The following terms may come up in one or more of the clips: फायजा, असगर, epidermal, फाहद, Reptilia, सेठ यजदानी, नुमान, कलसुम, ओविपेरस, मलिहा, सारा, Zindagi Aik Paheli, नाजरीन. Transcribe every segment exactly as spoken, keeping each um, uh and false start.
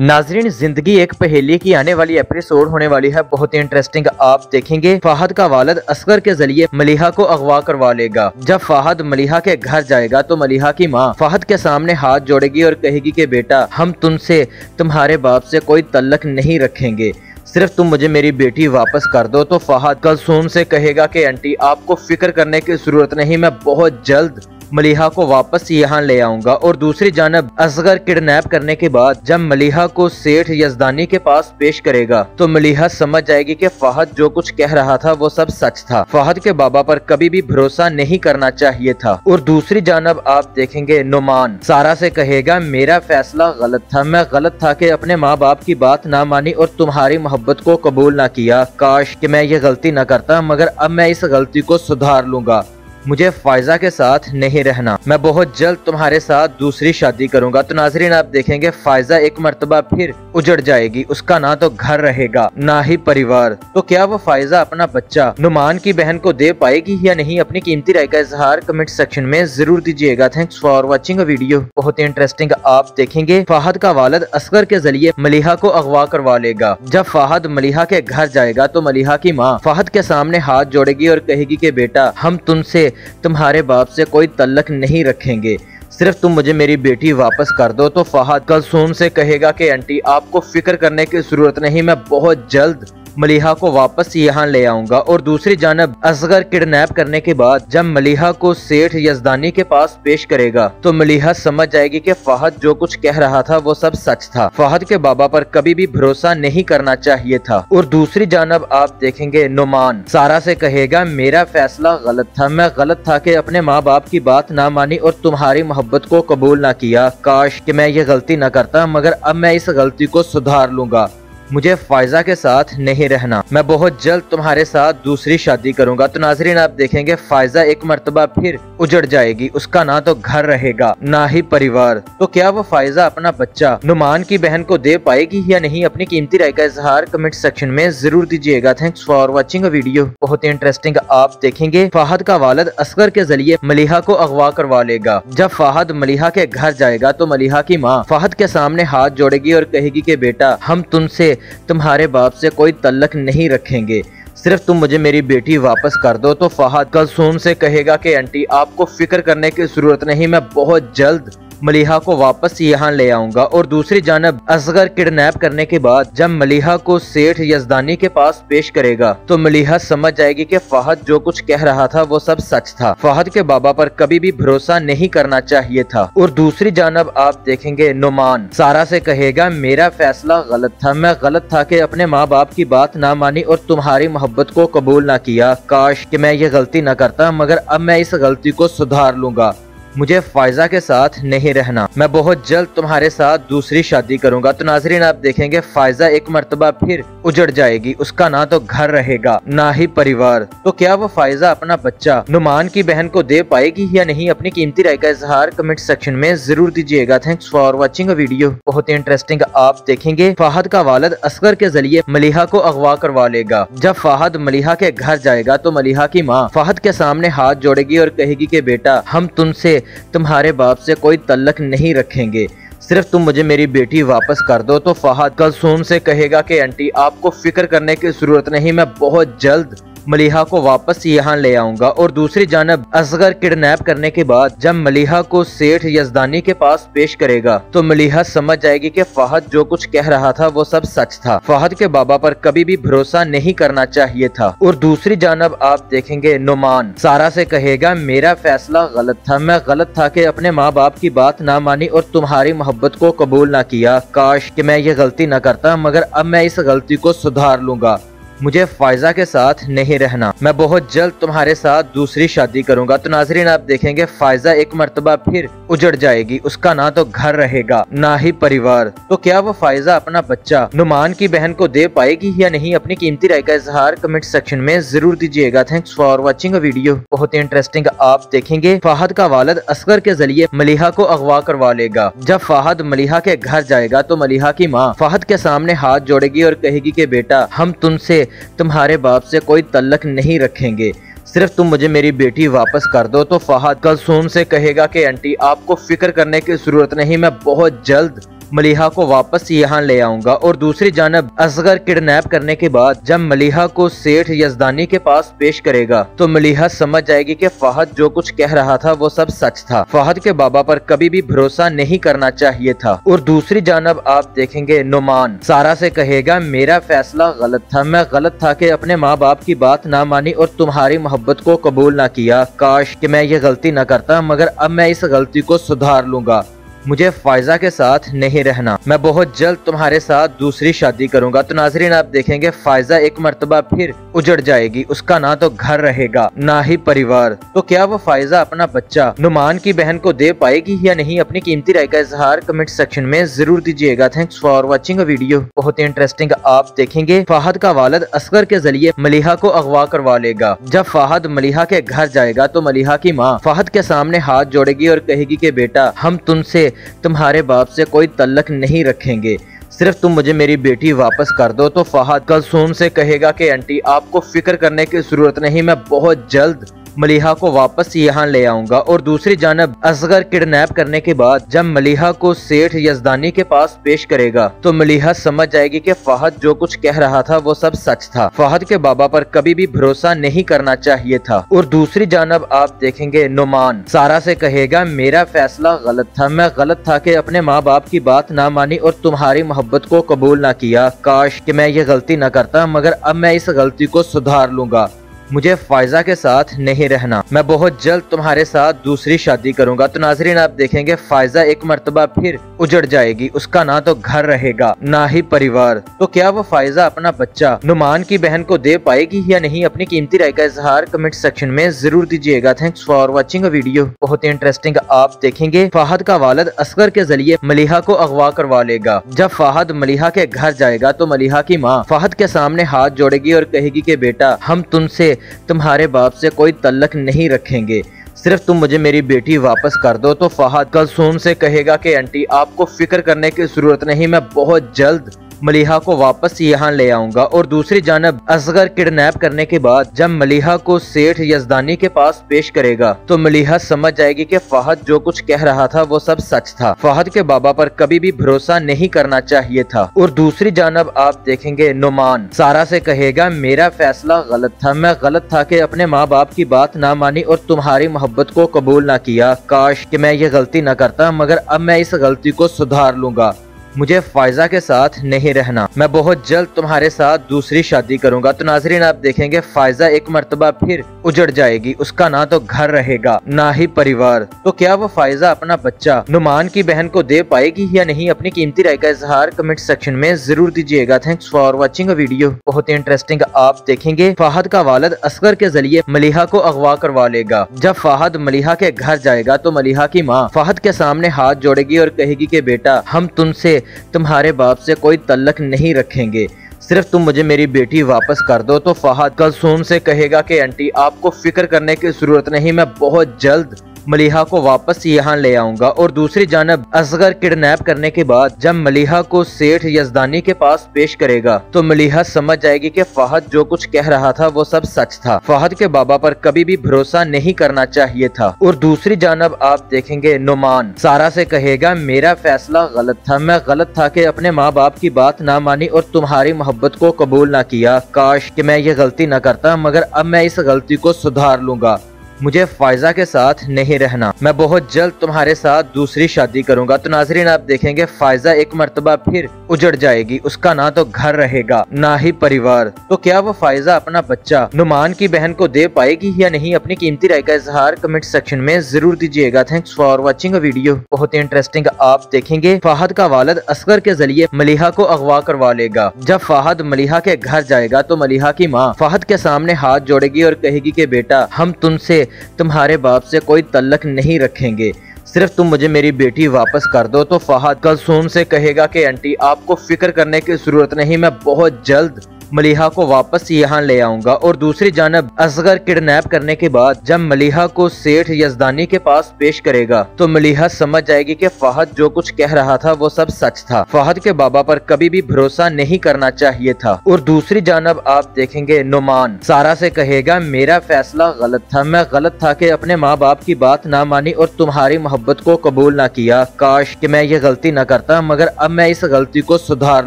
नाजरीन जिंदगी एक पहेली की आने वाली एपिसोड होने वाली है बहुत ही इंटरेस्टिंग। आप देखेंगे फाहद का वालिद असगर के जरिए मलिहा को अगवा करवा लेगा। जब फाहद मलिहा के घर जाएगा तो मलिहा की माँ फाहद के सामने हाथ जोड़ेगी और कहेगी कि बेटा, हम तुमसे तुम्हारे बाप से कोई तल्लक नहीं रखेंगे, सिर्फ तुम मुझे मेरी बेटी वापस कर दो। तो फाहद कलसुम से कहेगा कि आंटी, आपको फिक्र करने की जरूरत नहीं, मैं बहुत जल्द मलिहा को वापस यहाँ ले आऊंगा। और दूसरी जानब असगर किडनैप करने के बाद जब मलिहा को सेठ यजदानी के पास पेश करेगा तो मलिहा समझ जाएगी कि फाहद जो कुछ कह रहा था वो सब सच था। फाहद के बाबा पर कभी भी भरोसा नहीं करना चाहिए था। और दूसरी जानब आप देखेंगे नुमान सारा से कहेगा, मेरा फैसला गलत था, मैं गलत था कि अपने माँ बाप की बात ना मानी और तुम्हारी मोहब्बत को कबूल न किया। काश कि मैं ये गलती न करता, मगर अब मैं इस गलती को सुधार लूंगा। मुझे फायजा के साथ नहीं रहना, मैं बहुत जल्द तुम्हारे साथ दूसरी शादी करूंगा। तो नाजरीन आप देखेंगे फायजा एक मर्तबा फिर उजड़ जाएगी, उसका ना तो घर रहेगा ना ही परिवार। तो क्या वो फायजा अपना बच्चा नुमान की बहन को दे पाएगी या नहीं? अपनी कीमती राय का इजहार कमेंट सेक्शन में जरूर दीजिएगा। Thanks for watching video. बहुत ही इंटरेस्टिंग। आप देखेंगे फाहद का वालिद असगर के जरिए मलिहा को अगवा करवा लेगा। जब फाहद मलिहा के घर जाएगा तो मलिहा की माँ फाहद के सामने हाथ जोड़ेगी और कहेगी कि बेटा, हम तुमसे तुम्हारे बाप से कोई तल्लक नहीं रखेंगे, सिर्फ तुम मुझे मेरी बेटी वापस कर दो। तो फाहद कलसुम से कहेगा कि आंटी, आपको फिक्र करने की जरूरत नहीं, मैं बहुत जल्द मलिहा को वापस यहाँ ले आऊंगा। और दूसरी जानब असगर किडनैप करने के बाद जब मलिहा को सेठ यजदानी के पास पेश करेगा तो मलिहा समझ जाएगी कि फाहद जो कुछ कह रहा था वो सब सच था। फाहद के बाबा पर कभी भी भरोसा नहीं करना चाहिए था। और दूसरी जानब आप देखेंगे नुमान सारा से कहेगा, मेरा फैसला गलत था, मैं गलत था कि अपने माँ बाप की बात ना मानी और तुम्हारी मोहब्बत को कबूल ना किया। काश कि मैं ये गलती न करता, मगर अब मैं इस गलती को सुधार लूंगा। मुझे फायजा के साथ नहीं रहना, मैं बहुत जल्द तुम्हारे साथ दूसरी शादी करूंगा। तो नाजरीन आप देखेंगे फायजा एक मर्तबा फिर उजड़ जाएगी, उसका ना तो घर रहेगा ना ही परिवार। तो क्या वो फायजा अपना बच्चा नुमान की बहन को दे पाएगी या नहीं? अपनी कीमती राय का इजहार कमेंट सेक्शन में जरूर दीजिएगा। Thanks for watching video. बहुत ही इंटरेस्टिंग। आप देखेंगे फाहद का वालिद असगर के जरिए मलिहा को अगवा करवा लेगा। जब फाहद मलिहा के घर जाएगा तो मलिहा की माँ फाहद के सामने हाथ जोड़ेगी और कहेगी कि बेटा, हम तुमसे तुम्हारे बाप से कोई तल्लक नहीं रखेंगे, सिर्फ तुम मुझे मेरी बेटी वापस कर दो। तो फाहद कलसुम से कहेगा कि आंटी, आपको फिक्र करने की जरूरत नहीं, मैं बहुत जल्द मलिहा को वापस यहाँ ले आऊंगा। और दूसरी जानब असगर किडनैप करने के बाद जब मलिहा को सेठ यजदानी के पास पेश करेगा तो मलिहा समझ जाएगी कि फाहद जो कुछ कह रहा था वो सब सच था। फाहद के बाबा पर कभी भी भरोसा नहीं करना चाहिए था। और दूसरी जानब आप देखेंगे नुमान सारा से कहेगा, मेरा फैसला गलत था, मैं गलत था कि अपने माँ बाप की बात ना मानी और तुम्हारी मोहब्बत को कबूल न किया। काश कि मैं ये गलती न करता, मगर अब मैं इस गलती को सुधार लूंगा। मुझे फायजा के साथ नहीं रहना, मैं बहुत जल्द तुम्हारे साथ दूसरी शादी करूंगा। तो नाजरीन आप देखेंगे फायजा एक मर्तबा फिर उजड़ जाएगी, उसका ना तो घर रहेगा ना ही परिवार। तो क्या वो फायजा अपना बच्चा नुमान की बहन को दे पाएगी या नहीं? अपनी कीमती राय का इजहार कमेंट सेक्शन में जरूर दीजिएगा। Thanks for watching video. बहुत ही इंटरेस्टिंग। आप देखेंगे फाहद का वालिद असगर के जरिए मलिहा को अगवा करवा लेगा। जब फाहद मलिहा के घर जाएगा तो मलिहा की माँ फाहद के सामने हाथ जोड़ेगी और कहेगी कि बेटा, हम तुमसे तुम्हारे बाप से कोई तल्लक नहीं रखेंगे, सिर्फ तुम मुझे मेरी बेटी वापस कर दो। तो फाहद कलसुम से कहेगा कि आंटी, आपको फिक्र करने की जरूरत नहीं, मैं बहुत जल्द मलिहा को वापस यहाँ ले आऊंगा। और दूसरी जानब असगर किडनैप करने के बाद जब मलिहा को सेठ यजदानी के पास पेश करेगा तो मलिहा समझ जाएगी कि फाहद जो कुछ कह रहा था वो सब सच था। फाहद के बाबा पर कभी भी भरोसा नहीं करना चाहिए था। और दूसरी जानब आप देखेंगे नुमान सारा से कहेगा, मेरा फैसला गलत था, मैं गलत था कि अपने माँ बाप की बात ना मानी और तुम्हारी मोहब्बत को कबूल ना किया। काश कि मैं ये गलती न करता, मगर अब मैं इस गलती को सुधार लूंगा। मुझे फायजा के साथ नहीं रहना, मैं बहुत जल्द तुम्हारे साथ दूसरी शादी करूंगा। तो नाजरीन आप देखेंगे फायजा एक मर्तबा फिर उजड़ जाएगी, उसका ना तो घर रहेगा ना ही परिवार। तो क्या वो फायजा अपना बच्चा नुमान की बहन को दे पाएगी या नहीं? अपनी कीमती राय का इजहार कमेंट सेक्शन में जरूर दीजिएगा। Thanks for watching video. बहुत ही इंटरेस्टिंग। आप देखेंगे फाहद का वालिद असगर के जरिए मलिहा को अगवा करवा लेगा। जब फाहद मलिहा के घर जाएगा तो मलिहा की माँ फाहद के सामने हाथ जोड़ेगी और कहेगी कि बेटा, हम तुमसे तुम्हारे बाप से कोई तल्लक नहीं रखेंगे, सिर्फ तुम मुझे मेरी बेटी वापस कर दो। तो फाहद कलसुम से कहेगा कि आंटी, आपको फिक्र करने की जरूरत नहीं, मैं बहुत जल्द मलिहा को वापस यहाँ ले आऊँगा। और दूसरी जानब असगर किडनैप करने के बाद जब मलिहा को सेठ यजदानी के पास पेश करेगा तो मलिहा समझ जाएगी कि फाहद जो कुछ कह रहा था वो सब सच था। फाहद के बाबा पर कभी भी भरोसा नहीं करना चाहिए था। और दूसरी जानब आप देखेंगे नुमान सारा से कहेगा मेरा फैसला गलत था, मैं गलत था कि अपने माँ बाप की बात ना मानी और तुम्हारी मोहब्बत को कबूल ना किया। काश कि मैं ये गलती ना करता, मगर अब मैं इस गलती को सुधार लूंगा। मुझे फायजा के साथ नहीं रहना, मैं बहुत जल्द तुम्हारे साथ दूसरी शादी करूंगा। तो नाजरीन आप देखेंगे फायजा एक मर्तबा फिर उजड़ जाएगी, उसका ना तो घर रहेगा ना ही परिवार। तो क्या वो फायजा अपना बच्चा नुमान की बहन को दे पाएगी या नहीं? अपनी कीमती राय का इजहार कमेंट सेक्शन में जरूर दीजिएगा। Thanks for watching. वीडियो बहुत ही इंटरेस्टिंग। आप देखेंगे फाहद का वालिद असगर के जरिए मलिहा को अगवा करवा लेगा। जब फाहद मलिहा के घर जाएगा तो मलिहा की माँ फाहद के सामने हाथ जोड़ेगी और कहेगी कि बेटा हम तुमसे तुम्हारे बाप से कोई तल्लक नहीं रखेंगे, सिर्फ तुम मुझे मेरी बेटी वापस कर दो। तो फाहद कलसुम से कहेगा कि आंटी आपको फिक्र करने की जरूरत नहीं, मैं बहुत जल्द मलिहा को वापस यहाँ ले आऊँगा। और दूसरी जानब असगर किडनैप करने के बाद जब मलिहा को सेठ यजदानी के पास पेश करेगा तो मलिहा समझ जाएगी कि फाहद जो कुछ कह रहा था वो सब सच था। फाहद के बाबा पर कभी भी भरोसा नहीं करना चाहिए था। और दूसरी जानब आप देखेंगे नुमान सारा से कहेगा मेरा फैसला गलत था, मैं गलत था कि अपने माँ बाप की बात ना मानी और तुम्हारी मोहब्बत को कबूल ना किया। काश कि मैं ये गलती ना करता, मगर अब मैं इस गलती को सुधार लूंगा। मुझे फायजा के साथ नहीं रहना, मैं बहुत जल्द तुम्हारे साथ दूसरी शादी करूंगा। तो नाजरीन आप देखेंगे फायजा एक मर्तबा फिर उजड़ जाएगी, उसका ना तो घर रहेगा ना ही परिवार। तो क्या वो फायजा अपना बच्चा नुमान की बहन को दे पाएगी या नहीं? अपनी कीमती राय का इजहार कमेंट सेक्शन में जरूर दीजिएगा। Thanks for watching. वीडियो बहुत ही इंटरेस्टिंग। आप देखेंगे फाहद का वालिद असगर के जरिए मलिहा को अगवा करवा लेगा। जब फाहद मलिहा के घर जाएगा तो मलिहा की माँ फाहद के सामने हाथ जोड़ेगी और कहेगी कि बेटा हम तुमसे तुम्हारे बाप से कोई तल्लक नहीं रखेंगे, सिर्फ तुम मुझे मेरी बेटी वापस कर दो। तो फाहद कलसुम से कहेगा कि आंटी आपको फिक्र करने की जरूरत नहीं, मैं बहुत जल्द मलिहा को वापस यहाँ ले आऊँगा। और दूसरी जानब असगर किडनैप करने के बाद जब मलिहा को सेठ यजदानी के पास पेश करेगा तो मलिहा समझ जाएगी कि फाहद जो कुछ कह रहा था वो सब सच था। फाहद के बाबा पर कभी भी भरोसा नहीं करना चाहिए था। और दूसरी जानब आप देखेंगे नुमान सारा से कहेगा मेरा फैसला गलत था, मैं गलत था कि अपने माँ बाप की बात ना मानी और तुम्हारी मोहब्बत को कबूल ना किया। काश कि मैं ये गलती ना करता, मगर अब मैं इस गलती को सुधार लूंगा। मुझे फायजा के साथ नहीं रहना, मैं बहुत जल्द तुम्हारे साथ दूसरी शादी करूंगा। तो नाजरीन आप देखेंगे फायजा एक मर्तबा फिर उजड़ जाएगी, उसका ना तो घर रहेगा ना ही परिवार। तो क्या वो फायजा अपना बच्चा नुमान की बहन को दे पाएगी या नहीं? अपनी कीमती राय का इजहार कमेंट सेक्शन में जरूर दीजिएगा। Thanks for watching. वीडियो बहुत ही इंटरेस्टिंग। आप देखेंगे फाहद का वालिद असगर के जरिए मलिहा को अगवा करवा लेगा। जब फाहद मलिहा के घर जाएगा तो मलिहा की माँ फाहद के सामने हाथ जोड़ेगी और कहेगी कि बेटा हम तुमसे तुम्हारे बाप से कोई तल्लक नहीं रखेंगे, सिर्फ तुम मुझे मेरी बेटी वापस कर दो। तो फाहद कलसुम से कहेगा कि आंटी आपको फिक्र करने की जरूरत नहीं, मैं बहुत जल्द मलिहा को वापस यहाँ ले आऊँगा। और दूसरी जानब असगर किडनैप करने के बाद जब मलिहा को सेठ यजदानी के पास पेश करेगा तो मलिहा समझ जाएगी कि फाहद जो कुछ कह रहा था वो सब सच था। फाहद के बाबा पर कभी भी भरोसा नहीं करना चाहिए था। और दूसरी जानब आप देखेंगे नुमान सारा से कहेगा मेरा फैसला गलत था, मैं गलत था कि अपने माँ बाप की बात ना मानी और तुम्हारी मोहब्बत को कबूल ना किया। काश कि मैं ये गलती ना करता, मगर अब मैं इस गलती को सुधार लूंगा। मुझे फायजा के साथ नहीं रहना, मैं बहुत जल्द तुम्हारे साथ दूसरी शादी करूंगा। तो नाजरीन आप देखेंगे फायजा एक मर्तबा फिर उजड़ जाएगी, उसका ना तो घर रहेगा ना ही परिवार। तो क्या वो फायजा अपना बच्चा नुमान की बहन को दे पाएगी या नहीं? अपनी कीमती राय का इजहार कमेंट सेक्शन में जरूर दीजिएगा। Thanks for watching. वीडियो बहुत ही इंटरेस्टिंग। आप देखेंगे फाहद का वालिद असगर के जरिए मलिहा को अगवा करवा लेगा। जब फाहद मलिहा के घर जाएगा तो मलिहा की माँ फाहद के सामने हाथ जोड़ेगी और कहेगी कि बेटा हम तुमसे तुम्हारे बाप से कोई तल्लक नहीं रखेंगे, सिर्फ तुम मुझे मेरी बेटी वापस कर दो। तो फाहद कलसुम से कहेगा कि आंटी आपको फिक्र करने की जरूरत नहीं, मैं बहुत जल्द मलिहा को वापस यहाँ ले आऊँगा। और दूसरी जानब असगर किडनैप करने के बाद जब मलिहा को सेठ यजदानी के पास पेश करेगा तो मलिहा समझ जाएगी कि फाहद जो कुछ कह रहा था वो सब सच था। फाहद के बाबा पर कभी भी भरोसा नहीं करना चाहिए था। और दूसरी जानब आप देखेंगे नुमान सारा से कहेगा मेरा फैसला गलत था, मैं गलत था कि अपने माँ बाप की बात ना मानी और तुम्हारी मोहब्बत को कबूल ना किया। काश कि मैं ये गलती ना करता, मगर अब मैं इस गलती को सुधार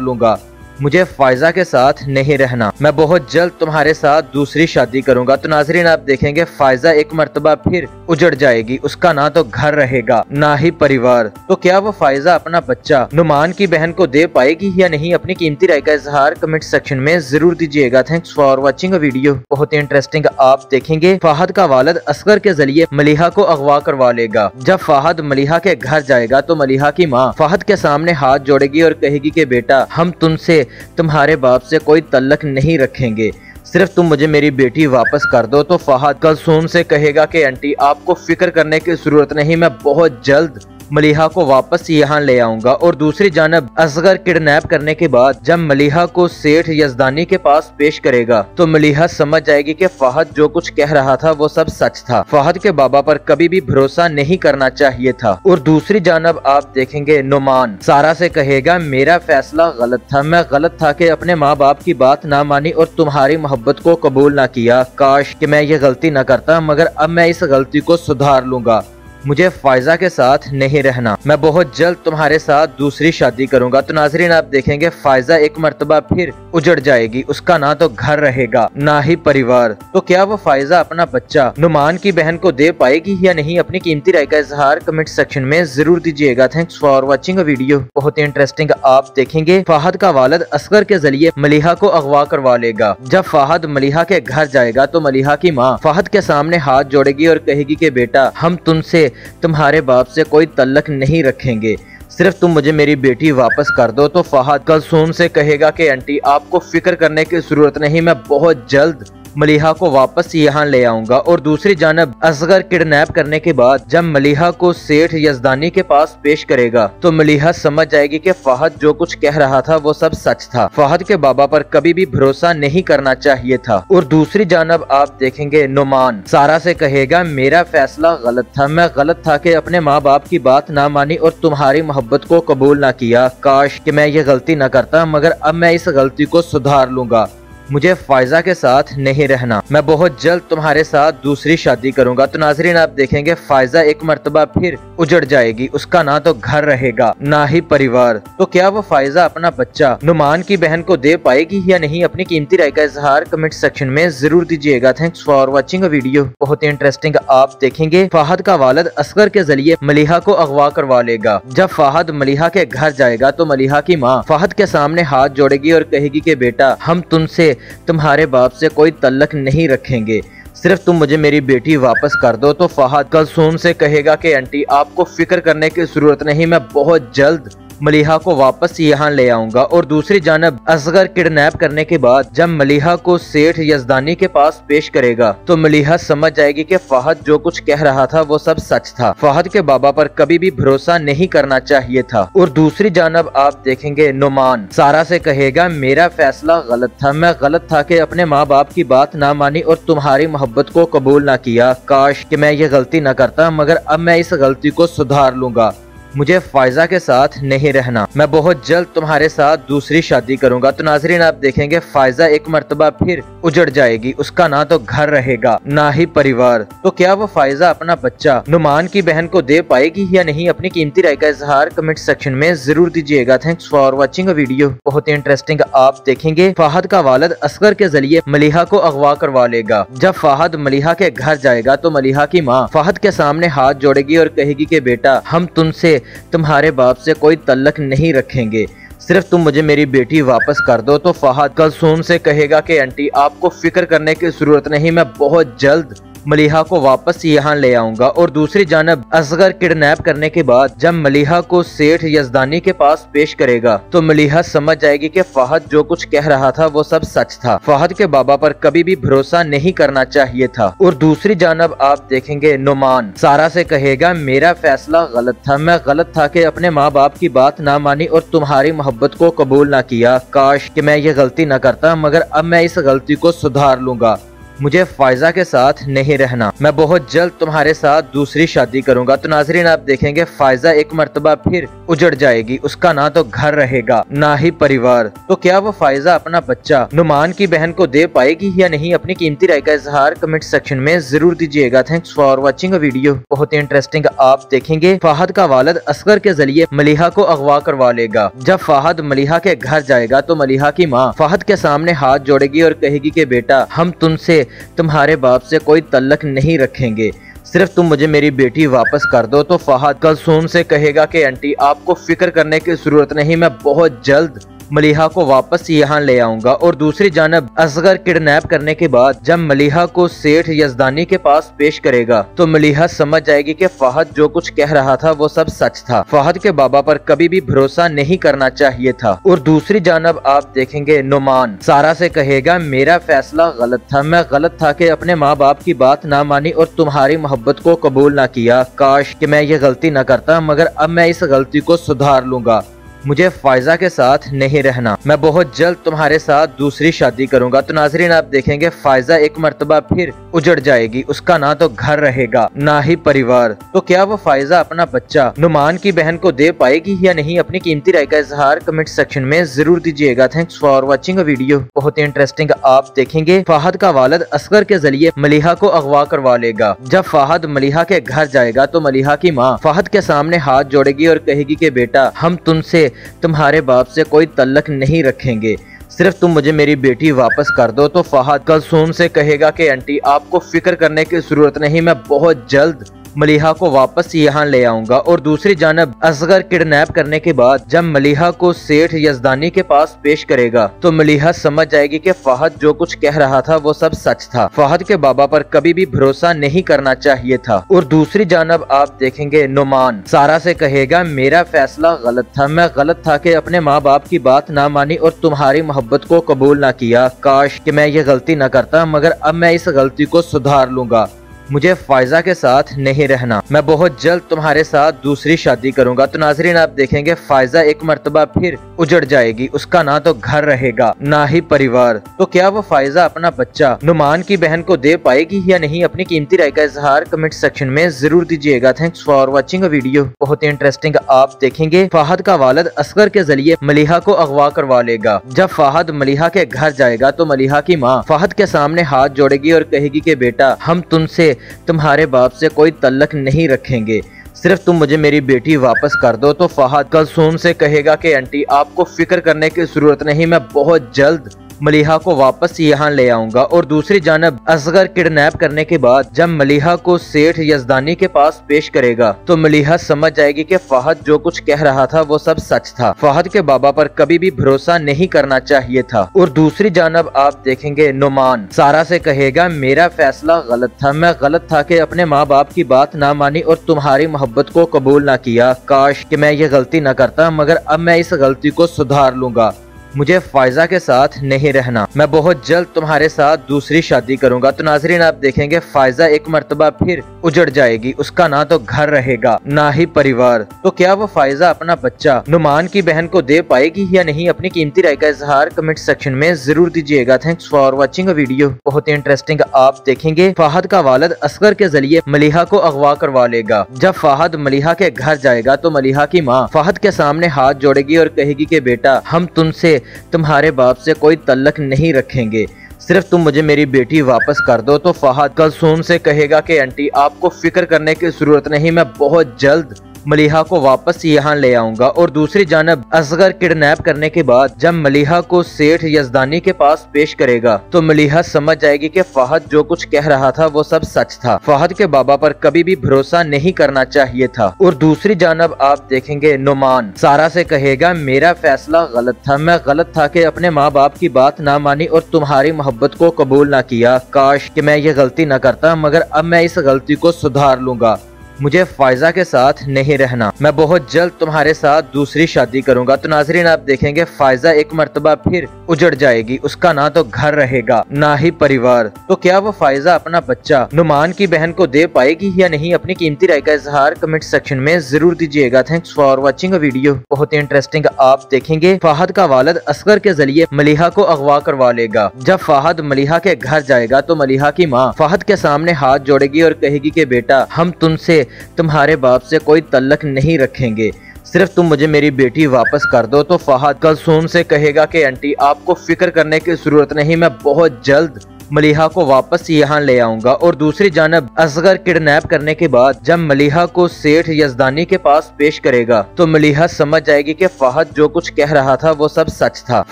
लूंगा। मुझे फायजा के साथ नहीं रहना, मैं बहुत जल्द तुम्हारे साथ दूसरी शादी करूंगा। तो नाजरीन आप देखेंगे फायजा एक मर्तबा फिर उजड़ जाएगी, उसका ना तो घर रहेगा ना ही परिवार। तो क्या वो फायजा अपना बच्चा नुमान की बहन को दे पाएगी या नहीं? अपनी कीमती राय का इजहार कमेंट सेक्शन में जरूर दीजिएगा। Thanks for watching. वीडियो बहुत ही इंटरेस्टिंग। आप देखेंगे फाहद का वालिद असगर के जरिए मलिहा को अगवा करवा लेगा। जब फाहद मलिहा के घर जाएगा तो मलिहा की माँ फाहद के सामने हाथ जोड़ेगी और कहेगी कि बेटा हम तुमसे तुम्हारे बाप से कोई तल्लक नहीं रखेंगे, सिर्फ तुम मुझे मेरी बेटी वापस कर दो। तो फाहद कलसुम से कहेगा कि आंटी आपको फिक्र करने की जरूरत नहीं, मैं बहुत जल्द मलिहा को वापस यहाँ ले आऊँगा। और दूसरी जानब असगर किडनैप करने के बाद जब मलिहा को सेठ यजदानी के पास पेश करेगा तो मलिहा समझ जाएगी कि फाहद जो कुछ कह रहा था वो सब सच था। फाहद के बाबा पर कभी भी भरोसा नहीं करना चाहिए था। और दूसरी जानब आप देखेंगे नुमान सारा से कहेगा मेरा फैसला गलत था, मैं गलत था कि अपने माँ बाप की बात ना मानी और तुम्हारी मोहब्बत को कबूल ना किया। काश कि मैं ये गलती ना करता, मगर अब मैं इस गलती को सुधार लूंगा। मुझे फायजा के साथ नहीं रहना, मैं बहुत जल्द तुम्हारे साथ दूसरी शादी करूंगा। तो नाजरीन आप देखेंगे फायजा एक मर्तबा फिर उजड़ जाएगी, उसका ना तो घर रहेगा ना ही परिवार। तो क्या वो फायजा अपना बच्चा नुमान की बहन को दे पाएगी या नहीं? अपनी कीमती राय का इजहार कमेंट सेक्शन में जरूर दीजिएगा। Thanks for watching. वीडियो बहुत ही इंटरेस्टिंग। आप देखेंगे फाहद का वालिद असगर के जरिए मलिहा को अगवा करवा लेगा। जब फाहद मलिहा के घर जाएगा तो मलिहा की माँ फाहद के सामने हाथ जोड़ेगी और कहेगी कि बेटा हम तुमसे तुम्हारे बाप से कोई तल्लक नहीं रखेंगे, सिर्फ तुम मुझे मेरी बेटी वापस कर दो। तो फाहद कलसुम से कहेगा कि आंटी आपको फिक्र करने की जरूरत नहीं, मैं बहुत जल्द मलिहा को वापस यहाँ ले आऊँगा। और दूसरी जानब असगर किडनैप करने के बाद जब मलिहा को सेठ यजदानी के पास पेश करेगा तो मलिहा समझ जाएगी कि फाहद जो कुछ कह रहा था वो सब सच था। फाहद के बाबा पर कभी भी भरोसा नहीं करना चाहिए था। और दूसरी जानब आप देखेंगे नुमान सारा से कहेगा मेरा फैसला गलत था, मैं गलत था कि अपने माँ बाप की बात ना मानी और तुम्हारी मोहब्बत को कबूल ना किया। काश कि मैं ये गलती ना करता, मगर अब मैं इस गलती को सुधार लूंगा। मुझे फायजा के साथ नहीं रहना, मैं बहुत जल्द तुम्हारे साथ दूसरी शादी करूंगा। तो नाजरीन आप देखेंगे फायजा एक मर्तबा फिर उजड़ जाएगी, उसका ना तो घर रहेगा ना ही परिवार। तो क्या वो फायजा अपना बच्चा नुमान की बहन को दे पाएगी या नहीं? अपनी कीमती राय का इजहार कमेंट सेक्शन में जरूर दीजिएगा। Thanks for watching. वीडियो बहुत ही इंटरेस्टिंग। आप देखेंगे फाहद का वालिद असगर के जरिए मलिहा को अगवा करवा लेगा। जब फाहद मलिहा के घर जाएगा तो मलिहा की माँ फाहद के सामने हाथ जोड़ेगी और कहेगी कि बेटा हम तुमसे तुम्हारे बाप से कोई तल्लक नहीं रखेंगे, सिर्फ तुम मुझे मेरी बेटी वापस कर दो। तो फाहद कलसुम से कहेगा कि आंटी आपको फिक्र करने की जरूरत नहीं, मैं बहुत जल्द मलिहा को वापस यहाँ ले आऊँगा। और दूसरी जानब असगर किडनैप करने के बाद जब मलिहा को सेठ यजदानी के पास पेश करेगा तो मलिहा समझ जाएगी कि फाहद जो कुछ कह रहा था वो सब सच था। फाहद के बाबा पर कभी भी भरोसा नहीं करना चाहिए था। और दूसरी जानब आप देखेंगे नुमान सारा से कहेगा मेरा फैसला गलत था, मैं गलत था कि अपने माँ बाप की बात ना मानी और तुम्हारी मोहब्बत को कबूल ना किया। काश कि मैं ये गलती ना करता, मगर अब मैं इस गलती को सुधार लूंगा। मुझे फायजा के साथ नहीं रहना, मैं बहुत जल्द तुम्हारे साथ दूसरी शादी करूंगा। तो नाजरीन आप देखेंगे फायजा एक मर्तबा फिर उजड़ जाएगी, उसका ना तो घर रहेगा ना ही परिवार। तो क्या वो फायजा अपना बच्चा नुमान की बहन को दे पाएगी या नहीं? अपनी कीमती राय का इजहार कमेंट सेक्शन में जरूर दीजिएगा। Thanks for watching. वीडियो बहुत ही इंटरेस्टिंग। आप देखेंगे फाहद का वालिद असगर के जरिए मलिहा को अगवा करवा लेगा। जब फाहद मलिहा के घर जाएगा तो मलिहा की माँ फाहद के सामने हाथ जोड़ेगी और कहेगी कि बेटा हम तुमसे तुम्हारे बाप से कोई तल्लक नहीं रखेंगे, सिर्फ तुम मुझे मेरी बेटी वापस कर दो। तो फाहद कलसुम से कहेगा कि आंटी आपको फिक्र करने की जरूरत नहीं, मैं बहुत जल्द मलिहा को वापस यहाँ ले आऊँगा। और दूसरी जानब असगर किडनैप करने के बाद जब मलिहा को सेठ यजदानी के पास पेश करेगा तो मलिहा समझ जाएगी कि फाहद जो कुछ कह रहा था वो सब सच था। फाहद के बाबा पर कभी भी भरोसा नहीं करना चाहिए था। और दूसरी जानब आप देखेंगे नुमान सारा से कहेगा मेरा फैसला गलत था, मैं गलत था कि अपने माँ बाप की बात ना मानी और तुम्हारी मोहब्बत को कबूल ना किया। काश कि मैं ये गलती ना करता, मगर अब मैं इस गलती को सुधार लूंगा। मुझे फायजा के साथ नहीं रहना, मैं बहुत जल्द तुम्हारे साथ दूसरी शादी करूंगा। तो नाजरीन आप देखेंगे फायजा एक मर्तबा फिर उजड़ जाएगी, उसका ना तो घर रहेगा ना ही परिवार। तो क्या वो फायजा अपना बच्चा नुमान की बहन को दे पाएगी या नहीं? अपनी कीमती राय का इजहार कमेंट सेक्शन में जरूर दीजिएगा। Thanks for watching. वीडियो बहुत ही इंटरेस्टिंग। आप देखेंगे फाहद का वालिद असगर के जरिए मलिहा को अगवा करवा लेगा। जब फाहद मलिहा के घर जाएगा तो मलिहा की माँ फाहद के सामने हाथ जोड़ेगी और कहेगी कि बेटा हम तुमसे तुम्हारे बाप से कोई तल्लक नहीं रखेंगे, सिर्फ तुम मुझे मेरी बेटी वापस कर दो। तो फाहद कलसुम से कहेगा कि आंटी आपको फिक्र करने की जरूरत नहीं, मैं बहुत जल्द मलिहा को वापस यहाँ ले आऊँगा। और दूसरी जानब असगर किडनैप करने के बाद जब मलिहा को सेठ यजदानी के पास पेश करेगा तो मलिहा समझ जाएगी कि फाहद जो कुछ कह रहा था वो सब सच था। फाहद के बाबा पर कभी भी भरोसा नहीं करना चाहिए था। और दूसरी जानब आप देखेंगे नुमान सारा से कहेगा मेरा फैसला गलत था, मैं गलत था कि अपने माँ बाप की बात ना मानी और तुम्हारी मोहब्बत को कबूल ना किया। काश कि मैं ये गलती ना करता, मगर अब मैं इस गलती को सुधार लूंगा। मुझे फायजा के साथ नहीं रहना, मैं बहुत जल्द तुम्हारे साथ दूसरी शादी करूंगा। तो नाजरीन आप देखेंगे फायजा एक मर्तबा फिर उजड़ जाएगी, उसका ना तो घर रहेगा ना ही परिवार। तो क्या वो फायजा अपना बच्चा नुमान की बहन को दे पाएगी या नहीं? अपनी कीमती राय का इजहार कमेंट सेक्शन में जरूर दीजिएगा। Thanks for watching. वीडियो बहुत ही इंटरेस्टिंग। आप देखेंगे फाहद का वालिद असगर के जरिए मलिहा को अगवा करवा लेगा। जब फाहद मलिहा के घर जाएगा तो मलिहा की माँ फाहद के सामने हाथ जोड़ेगी और कहेगी कि बेटा हम तुमसे तुम्हारे बाप से कोई तल्लक नहीं रखेंगे, सिर्फ तुम मुझे मेरी बेटी वापस कर दो। तो फाहद कलसुम से कहेगा कि आंटी आपको फिक्र करने की जरूरत नहीं, मैं बहुत जल्द मलिहा को वापस यहाँ ले आऊँगा। और दूसरी जानब असगर किडनैप करने के बाद जब मलिहा को सेठ यजदानी के पास पेश करेगा तो मलिहा समझ जाएगी कि फाहद जो कुछ कह रहा था वो सब सच था। फाहद के बाबा पर कभी भी भरोसा नहीं करना चाहिए था। और दूसरी जानब आप देखेंगे नुमान सारा से कहेगा मेरा फैसला गलत था, मैं गलत था कि अपने माँ बाप की बात ना मानी और तुम्हारी मोहब्बत को कबूल ना किया। काश कि मैं ये गलती ना करता, मगर अब मैं इस गलती को सुधार लूंगा। मुझे फायजा के साथ नहीं रहना, मैं बहुत जल्द तुम्हारे साथ दूसरी शादी करूंगा। तो नाजरीन आप देखेंगे फायजा एक मर्तबा फिर उजड़ जाएगी, उसका ना तो घर रहेगा ना ही परिवार। तो क्या वो फायजा अपना बच्चा नुमान की बहन को दे पाएगी या नहीं? अपनी कीमती राय का इजहार कमेंट सेक्शन में जरूर दीजिएगा। Thanks for watching. वीडियो बहुत ही इंटरेस्टिंग। आप देखेंगे फाहद का वालिद असगर के जरिए मलिहा को अगवा करवा लेगा। जब फाहद मलिहा के घर जाएगा तो मलिहा की माँ फाहद के सामने हाथ जोड़ेगी और कहेगी कि बेटा हम तुमसे तुम्हारे बाप से कोई तल्लक नहीं रखेंगे, सिर्फ तुम मुझे मेरी बेटी वापस कर दो। तो फाहद कलसुम से कहेगा कि आंटी आपको फिक्र करने की जरूरत नहीं, मैं बहुत जल्द मलिहा को वापस यहाँ ले आऊँगा। और दूसरी जानब असगर किडनैप करने के बाद जब मलिहा को सेठ यजदानी के पास पेश करेगा तो मलिहा समझ जाएगी कि फाहद जो कुछ कह रहा था वो सब सच था। फाहद के बाबा पर कभी भी भरोसा नहीं करना चाहिए था। और दूसरी जानब आप देखेंगे नुमान सारा से कहेगा मेरा फैसला गलत था, मैं गलत था कि अपने माँ बाप की बात ना मानी और तुम्हारी मोहब्बत को कबूल ना किया। काश कि मैं ये गलती ना करता, मगर अब मैं इस गलती को सुधार लूंगा। मुझे फायजा के साथ नहीं रहना, मैं बहुत जल्द तुम्हारे साथ दूसरी शादी करूंगा। तो नाजरीन आप देखेंगे फायजा एक मर्तबा फिर उजड़ जाएगी, उसका ना तो घर रहेगा ना ही परिवार। तो क्या वो फायजा अपना बच्चा नुमान की बहन को दे पाएगी या नहीं? अपनी कीमती राय का इजहार कमेंट सेक्शन में जरूर दीजिएगा। Thanks for watching. वीडियो बहुत ही इंटरेस्टिंग। आप देखेंगे फाहद का वालिद असगर के जरिए मलिहा को अगवा करवा लेगा। जब फाहद मलिहा के घर जाएगा तो मलिहा की माँ फाहद के सामने हाथ जोड़ेगी और कहेगी कि बेटा हम तुमसे तुम्हारे बाप से कोई तल्लक नहीं रखेंगे, सिर्फ तुम मुझे मेरी बेटी वापस कर दो। तो फाहद कलसुम से कहेगा कि आंटी आपको फिक्र करने की जरूरत नहीं, मैं बहुत जल्द मलिहा को वापस यहाँ ले आऊँगा। और दूसरी जानब असगर किडनैप करने के बाद जब मलिहा को सेठ यजदानी के पास पेश करेगा तो मलिहा समझ जाएगी कि फाहद जो कुछ कह रहा था वो सब सच था। फाहद के बाबा पर कभी भी भरोसा नहीं करना चाहिए था। और दूसरी जानब आप देखेंगे नुमान सारा से कहेगा मेरा फैसला गलत था, मैं गलत था कि अपने माँ बाप की बात ना मानी और तुम्हारी मोहब्बत को कबूल ना किया। काश कि मैं ये गलती ना करता, मगर अब मैं इस गलती को सुधार लूंगा। मुझे फायजा के साथ नहीं रहना, मैं बहुत जल्द तुम्हारे साथ दूसरी शादी करूंगा। तो नाजरीन आप देखेंगे फायजा एक मर्तबा फिर उजड़ जाएगी, उसका ना तो घर रहेगा ना ही परिवार। तो क्या वो फायजा अपना बच्चा नुमान की बहन को दे पाएगी या नहीं? अपनी कीमती राय का इजहार कमेंट सेक्शन में जरूर दीजिएगा। Thanks for watching. वीडियो बहुत ही इंटरेस्टिंग। आप देखेंगे फाहद का वालिद असगर के जरिए मलिहा को अगवा करवा लेगा। जब फाहद मलिहा के घर जाएगा तो मलिहा की माँ फाहद के सामने हाथ जोड़ेगी और कहेगी कि बेटा हम तुमसे तुम्हारे बाप से कोई तल्लक नहीं रखेंगे, सिर्फ तुम मुझे मेरी बेटी वापस कर दो। तो फाहद कलसुम से कहेगा कि आंटी आपको फिक्र करने की जरूरत नहीं, मैं बहुत जल्द मलिहा को वापस यहाँ ले आऊँगा। और दूसरी जानब असगर किडनैप करने के बाद जब मलिहा को सेठ यजदानी के पास पेश करेगा तो मलिहा समझ जाएगी कि फाहद जो कुछ कह रहा था वो सब सच था।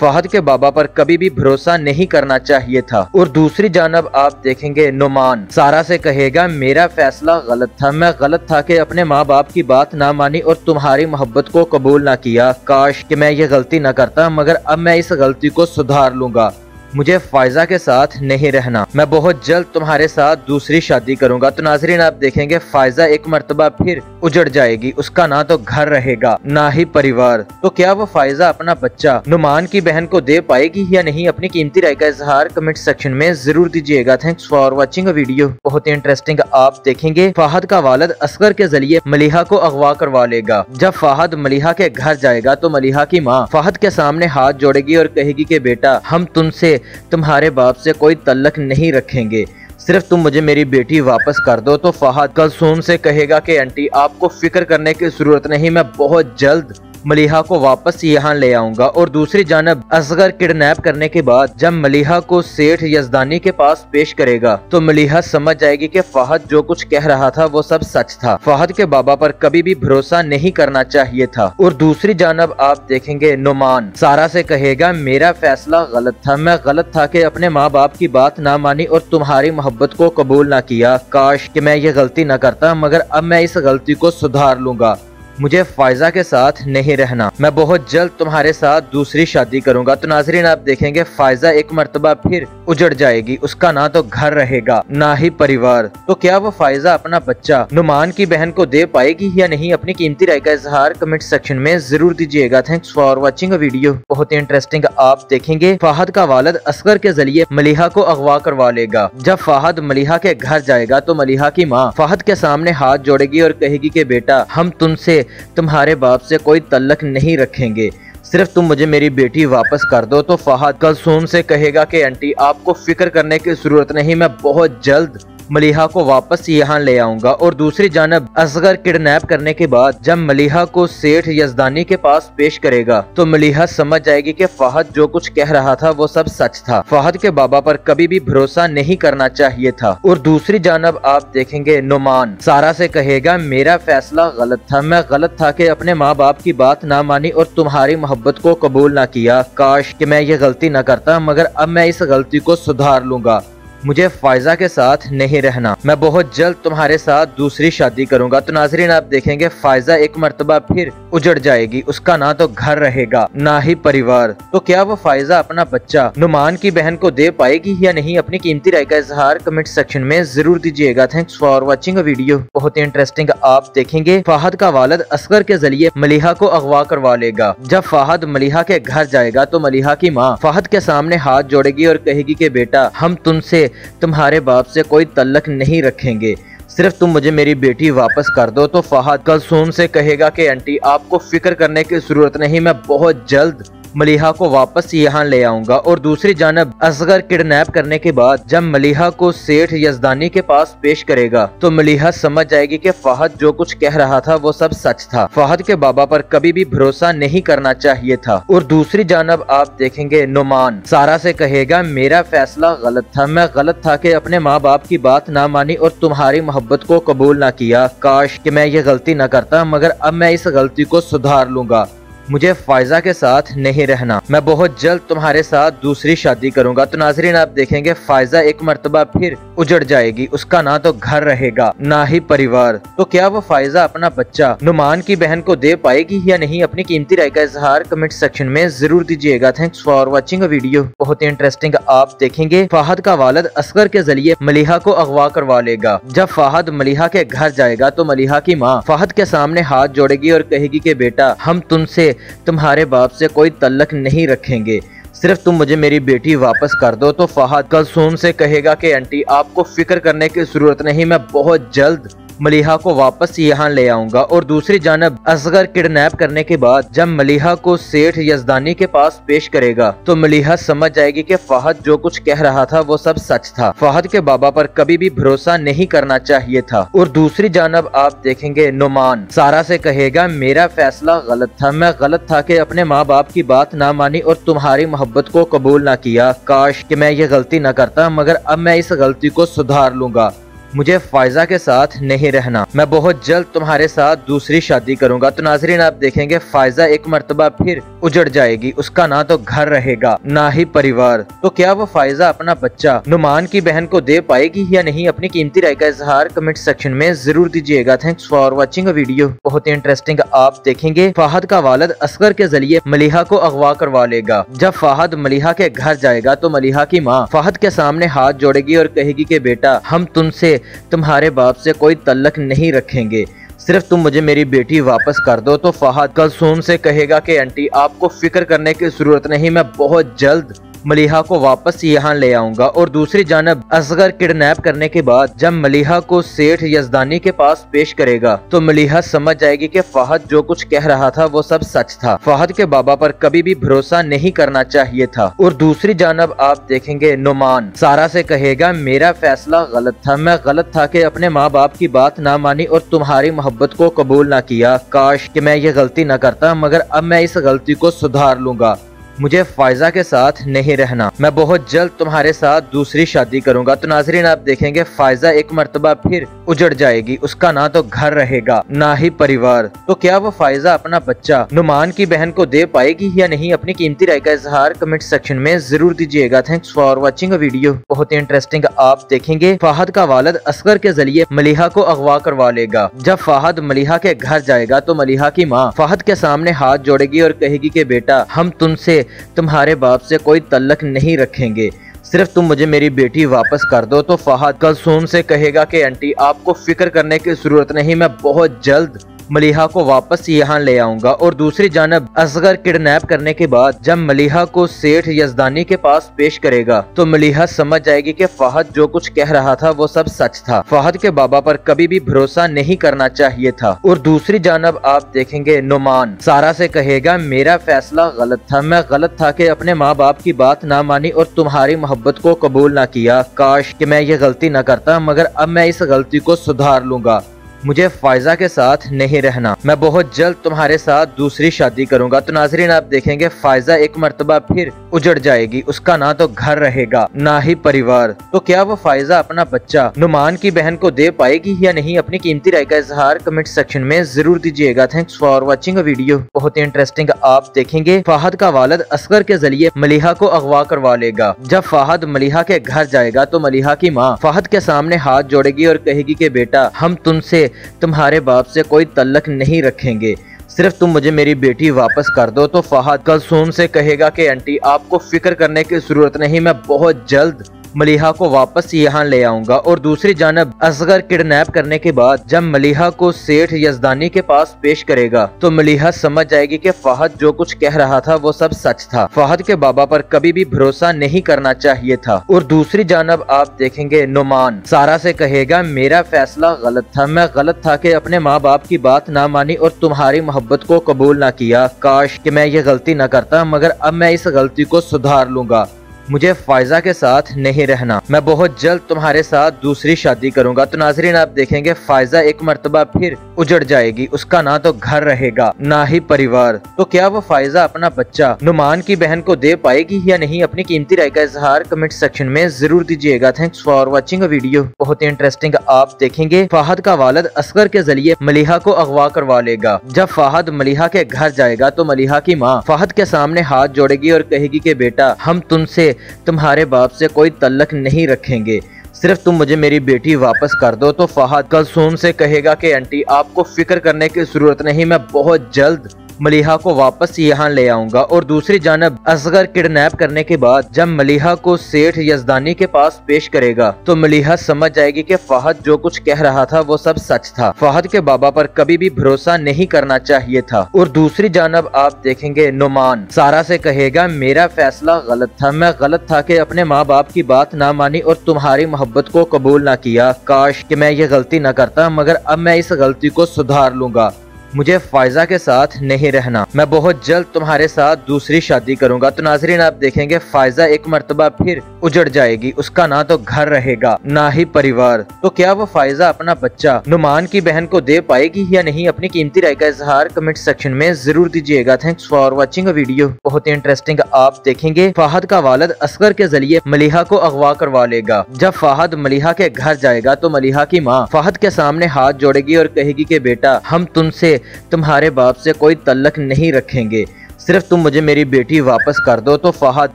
फाहद के बाबा पर कभी भी भरोसा नहीं करना चाहिए था। और दूसरी जानब आप देखेंगे नुमान सारा से कहेगा मेरा फैसला गलत था, मैं गलत था कि अपने माँ बाप की बात ना मानी और तुम्हारी मोहब्बत को कबूल ना किया। काश कि मैं ये गलती ना करता, मगर अब मैं इस गलती को सुधार लूंगा। मुझे फायजा के साथ नहीं रहना, मैं बहुत जल्द तुम्हारे साथ दूसरी शादी करूंगा। तो नाजरीन आप देखेंगे फायजा एक मर्तबा फिर उजड़ जाएगी, उसका ना तो घर रहेगा ना ही परिवार। तो क्या वो फायजा अपना बच्चा नुमान की बहन को दे पाएगी या नहीं? अपनी कीमती राय का इजहार कमेंट सेक्शन में जरूर दीजिएगा। Thanks for watching. वीडियो बहुत ही इंटरेस्टिंग। आप देखेंगे फाहद का वालिद असगर के जरिए मलिहा को अगवा करवा लेगा। जब फाहद मलिहा के घर जाएगा तो मलिहा की माँ फाहद के सामने हाथ जोड़ेगी और कहेगी कि बेटा हम तुमसे तुम्हारे बाप से कोई तल्लक नहीं रखेंगे, सिर्फ तुम मुझे मेरी बेटी वापस कर दो। तो फाहद कलसुम से कहेगा कि आंटी आपको फिक्र करने की जरूरत नहीं, मैं बहुत जल्द मलिहा को वापस यहाँ ले आऊँगा। और दूसरी जानब असगर किडनैप करने के बाद जब मलिहा को सेठ यजदानी के पास पेश करेगा तो मलिहा समझ जाएगी कि फाहद जो कुछ कह रहा था वो सब सच था। फाहद के बाबा पर कभी भी भरोसा नहीं करना चाहिए था। और दूसरी जानब आप देखेंगे नुमान सारा से कहेगा मेरा फैसला गलत था, मैं गलत था कि अपने माँ बाप की बात ना मानी और तुम्हारी मोहब्बत को कबूल ना किया। काश कि मैं ये गलती ना करता, मगर अब मैं इस गलती को सुधार लूंगा। मुझे फायजा के साथ नहीं रहना, मैं बहुत जल्द तुम्हारे साथ दूसरी शादी करूंगा। तो नाजरीन आप देखेंगे फायजा एक मर्तबा फिर उजड़ जाएगी, उसका ना तो घर रहेगा ना ही परिवार। तो क्या वो फायजा अपना बच्चा नुमान की बहन को दे पाएगी या नहीं? अपनी कीमती राय का इजहार कमेंट सेक्शन में जरूर दीजिएगा। Thanks for watching. वीडियो बहुत ही इंटरेस्टिंग। आप देखेंगे फाहद का वालिद असगर के जरिए मलिहा को अगवा करवा लेगा। जब फाहद मलिहा के घर जाएगा तो मलिहा की माँ फाहद के सामने हाथ जोड़ेगी और कहेगी कि बेटा हम तुमसे तुम्हारे बाप से कोई तल्लक नहीं रखेंगे, सिर्फ तुम मुझे मेरी बेटी वापस कर दो। तो फाहद कलसुम से कहेगा कि आंटी आपको फिक्र करने की जरूरत नहीं, मैं बहुत जल्द मलिहा को वापस यहाँ ले आऊँगा। और दूसरी जानब असगर किडनैप करने के बाद जब मलिहा को सेठ यजदानी के पास पेश करेगा तो मलिहा समझ जाएगी कि फाहद जो कुछ कह रहा था वो सब सच था। फाहद के बाबा पर कभी भी भरोसा नहीं करना चाहिए था। और दूसरी जानब आप देखेंगे नुमान सारा से कहेगा मेरा फैसला गलत था, मैं गलत था कि अपने माँ बाप की बात ना मानी और तुम्हारी मोहब्बत को कबूल ना किया। काश कि मैं ये गलती ना करता, मगर अब मैं इस गलती को सुधार लूंगा। मुझे फायजा के साथ नहीं रहना, मैं बहुत जल्द तुम्हारे साथ दूसरी शादी करूंगा। तो नाजरीन आप देखेंगे फायजा एक मर्तबा फिर उजड़ जाएगी, उसका ना तो घर रहेगा ना ही परिवार। तो क्या वो फायजा अपना बच्चा नुमान की बहन को दे पाएगी या नहीं? अपनी कीमती राय का इजहार कमेंट सेक्शन में जरूर दीजिएगा। Thanks for watching. वीडियो बहुत ही इंटरेस्टिंग। आप देखेंगे फाहद का वालिद असगर के जरिए मलिहा को अगवा करवा लेगा। जब फाहद मलिहा के घर जाएगा तो मलिहा की माँ फाहद के सामने हाथ जोड़ेगी और कहेगी कि बेटा हम तुमसे तुम्हारे बाप से कोई तल्लक नहीं रखेंगे, सिर्फ तुम मुझे मेरी बेटी वापस कर दो। तो फाहद कलसुम से कहेगा कि आंटी आपको फिक्र करने की जरूरत नहीं, मैं बहुत जल्द मलिहा को वापस यहाँ ले आऊँगा। और दूसरी जानब असगर किडनैप करने के बाद जब मलिहा को सेठ यजदानी के पास पेश करेगा तो मलिहा समझ जाएगी कि फाहद जो कुछ कह रहा था वो सब सच था। फाहद के बाबा पर कभी भी भरोसा नहीं करना चाहिए था। और दूसरी जानब आप देखेंगे नुमान सारा से कहेगा मेरा फैसला गलत था, मैं गलत था कि अपने माँ बाप की बात ना मानी और तुम्हारी मोहब्बत को कबूल ना किया। काश कि मैं ये गलती ना करता, मगर अब मैं इस गलती को सुधार लूंगा। मुझे फायजा के साथ नहीं रहना, मैं बहुत जल्द तुम्हारे साथ दूसरी शादी करूंगा। तो नाजरीन आप देखेंगे फायजा एक मर्तबा फिर उजड़ जाएगी, उसका ना तो घर रहेगा ना ही परिवार। तो क्या वो फायजा अपना बच्चा नुमान की बहन को दे पाएगी या नहीं? अपनी कीमती राय का इजहार कमेंट सेक्शन में जरूर दीजिएगा। Thanks for watching. वीडियो बहुत ही इंटरेस्टिंग। आप देखेंगे फाहद का वालिद असगर के जरिए मलिहा को अगवा करवा लेगा। जब फाहद मलिहा के घर जाएगा तो मलिहा की माँ फाहद के सामने हाथ जोड़ेगी और कहेगी कि बेटा हम तुमसे तुम्हारे बाप से कोई तल्लक नहीं रखेंगे, सिर्फ तुम मुझे मेरी बेटी वापस कर दो। तो फाहद कलसुम से कहेगा कि आंटी आपको फिक्र करने की जरूरत नहीं, मैं बहुत जल्द मलिहा को वापस यहाँ ले आऊँगा। और दूसरी जानब असगर किडनैप करने के बाद जब मलिहा को सेठ यजदानी के पास पेश करेगा तो मलिहा समझ जाएगी कि फाहद जो कुछ कह रहा था वो सब सच था। फाहद के बाबा पर कभी भी भरोसा नहीं करना चाहिए था। और दूसरी जानब आप देखेंगे नुमान सारा से कहेगा मेरा फैसला गलत था, मैं गलत था कि अपने माँ बाप की बात ना मानी और तुम्हारी मोहब्बत को कबूल ना किया। काश कि मैं ये गलती ना करता, मगर अब मैं इस गलती को सुधार लूंगा। मुझे फायजा के साथ नहीं रहना, मैं बहुत जल्द तुम्हारे साथ दूसरी शादी करूंगा। तो नाजरीन आप देखेंगे फायजा एक मर्तबा फिर उजड़ जाएगी, उसका ना तो घर रहेगा ना ही परिवार। तो क्या वो फायजा अपना बच्चा नुमान की बहन को दे पाएगी या नहीं? अपनी कीमती राय का इजहार कमेंट सेक्शन में जरूर दीजिएगा। Thanks for watching. वीडियो बहुत ही इंटरेस्टिंग। आप देखेंगे फाहद का वालिद असगर के जरिए मलिहा को अगवा करवा लेगा। जब फाहद मलिहा के घर जाएगा तो मलिहा की माँ फाहद के सामने हाथ जोड़ेगी और कहेगी कि बेटा हम तुमसे तुम्हारे बाप से कोई तल्लक नहीं रखेंगे, सिर्फ तुम मुझे मेरी बेटी वापस कर दो। तो फाहद कलसुम से कहेगा कि आंटी आपको फिक्र करने की जरूरत नहीं, मैं बहुत जल्द मलिहा को वापस यहाँ ले आऊँगा। और दूसरी जानब असगर किडनैप करने के बाद जब मलिहा को सेठ यजदानी के पास पेश करेगा तो मलिहा समझ जाएगी कि फाहद जो कुछ कह रहा था वो सब सच था। फाहद के बाबा पर कभी भी भरोसा नहीं करना चाहिए था। और दूसरी जानब आप देखेंगे नुमान सारा से कहेगा मेरा फैसला गलत था, मैं गलत था कि अपने माँ बाप की बात ना मानी और तुम्हारी मोहब्बत को कबूल ना किया। काश कि मैं ये गलती ना करता, मगर अब मैं इस गलती को सुधार लूंगा। मुझे फायजा के साथ नहीं रहना, मैं बहुत जल्द तुम्हारे साथ दूसरी शादी करूंगा। तो नाजरीन आप देखेंगे फायजा एक मर्तबा फिर उजड़ जाएगी, उसका ना तो घर रहेगा ना ही परिवार। तो क्या वो फायजा अपना बच्चा नुमान की बहन को दे पाएगी या नहीं? अपनी कीमती राय का इजहार कमेंट सेक्शन में जरूर दीजिएगा। Thanks for watching. वीडियो बहुत ही इंटरेस्टिंग। आप देखेंगे फाहद का वालिद असगर के जरिए मलिहा को अगवा करवा लेगा। जब फाहद मलिहा के घर जाएगा तो मलिहा की माँ फाहद के सामने हाथ जोड़ेगी और कहेगी कि बेटा हम तुमसे तुम्हारे बाप से कोई तल्लक नहीं रखेंगे, सिर्फ तुम मुझे मेरी बेटी वापस कर दो। तो फाहद कलसुम से कहेगा कि आंटी आपको फिक्र करने की जरूरत नहीं, मैं बहुत जल्द मलिहा को वापस यहाँ ले आऊँगा। और दूसरी जानब असगर किडनैप करने के बाद जब मलिहा को सेठ यजदानी के पास पेश करेगा तो मलिहा समझ जाएगी कि फाहद जो कुछ कह रहा था वो सब सच था। फाहद के बाबा पर कभी भी भरोसा नहीं करना चाहिए था। और दूसरी जानब आप देखेंगे नुमान सारा से कहेगा मेरा फैसला गलत था, मैं गलत था कि अपने माँ बाप की बात ना मानी और तुम्हारी मोहब्बत को कबूल ना किया। काश कि मैं ये गलती ना करता, मगर अब मैं इस गलती को सुधार लूंगा। मुझे फायजा के साथ नहीं रहना, मैं बहुत जल्द तुम्हारे साथ दूसरी शादी करूंगा। तो नाजरीन आप देखेंगे फायजा एक मर्तबा फिर उजड़ जाएगी, उसका ना तो घर रहेगा ना ही परिवार। तो क्या वो फायजा अपना बच्चा नुमान की बहन को दे पाएगी या नहीं? अपनी कीमती राय का इजहार कमेंट सेक्शन में जरूर दीजिएगा। Thanks for watching. वीडियो बहुत ही इंटरेस्टिंग। आप देखेंगे फाहद का वालिद असगर के जरिए मलिहा को अगवा करवा लेगा। जब फाहद मलिहा के घर जाएगा तो मलिहा की माँ फाहद के सामने हाथ जोड़ेगी और कहेगी कि बेटा हम तुमसे तुम्हारे बाप से कोई तल्लक नहीं रखेंगे, सिर्फ तुम मुझे मेरी बेटी वापस कर दो। तो फाहद कलसुम से कहेगा कि आंटी आपको फिक्र करने की जरूरत नहीं, मैं बहुत जल्द मलिहा को वापस यहाँ ले आऊँगा। और दूसरी जानब असगर किडनैप करने के बाद जब मलिहा को सेठ यजदानी के पास पेश करेगा तो मलिहा समझ जाएगी कि फाहद जो कुछ कह रहा था वो सब सच था। फाहद के बाबा पर कभी भी भरोसा नहीं करना चाहिए था। और दूसरी जानब आप देखेंगे नुमान सारा से कहेगा मेरा फैसला गलत था, मैं गलत था कि अपने माँ बाप की बात ना मानी और तुम्हारी मोहब्बत को कबूल ना किया। काश कि मैं ये गलती ना करता, मगर अब मैं इस गलती को सुधार लूंगा। मुझे फायजा के साथ नहीं रहना, मैं बहुत जल्द तुम्हारे साथ दूसरी शादी करूंगा। तो नाजरीन आप देखेंगे फायजा एक मर्तबा फिर उजड़ जाएगी, उसका ना तो घर रहेगा ना ही परिवार। तो क्या वो फायजा अपना बच्चा नुमान की बहन को दे पाएगी या नहीं? अपनी कीमती राय का इजहार कमेंट सेक्शन में जरूर दीजिएगा। Thanks for watching. वीडियो बहुत ही इंटरेस्टिंग। आप देखेंगे फाहद का वालिद असगर के जरिए मलिहा को अगवा करवा लेगा। जब फाहद मलिहा के घर जाएगा तो मलिहा की माँ फाहद के सामने हाथ जोड़ेगी और कहेगी कि बेटा हम तुमसे तुम्हारे बाप से कोई तल्लक नहीं रखेंगे, सिर्फ तुम मुझे मेरी बेटी वापस कर दो। तो फाहद कलसुम से कहेगा कि आंटी आपको फिक्र करने की जरूरत नहीं, मैं बहुत जल्द मलिहा को वापस यहाँ ले आऊँगा। और दूसरी जानब असगर किडनैप करने के बाद जब मलिहा को सेठ यजदानी के पास पेश करेगा तो मलिहा समझ जाएगी कि फाहद जो कुछ कह रहा था वो सब सच था। फाहद के बाबा पर कभी भी भरोसा नहीं करना चाहिए था। और दूसरी जानब आप देखेंगे नुमान सारा से कहेगा मेरा फैसला गलत था, मैं गलत था कि अपने माँ बाप की बात ना मानी और तुम्हारी मोहब्बत को कबूल ना किया। काश कि मैं ये गलती ना करता, मगर अब मैं इस गलती को सुधार लूंगा। मुझे फायजा के साथ नहीं रहना, मैं बहुत जल्द तुम्हारे साथ दूसरी शादी करूंगा। तो नाजरीन आप देखेंगे फायजा एक मर्तबा फिर उजड़ जाएगी, उसका ना तो घर रहेगा ना ही परिवार। तो क्या वो फायजा अपना बच्चा नुमान की बहन को दे पाएगी या नहीं? अपनी कीमती राय का इजहार कमेंट सेक्शन में जरूर दीजिएगा। Thanks for watching. वीडियो बहुत ही इंटरेस्टिंग। आप देखेंगे फाहद का वालिद असगर के जरिए मलिहा को अगवा करवा लेगा। जब फाहद मलिहा के घर जाएगा तो मलिहा की माँ फाहद के सामने हाथ जोड़ेगी और कहेगी कि बेटा हम तुमसे तुम्हारे बाप से कोई तल्लक नहीं रखेंगे, सिर्फ तुम मुझे मेरी बेटी वापस कर दो। तो फाहद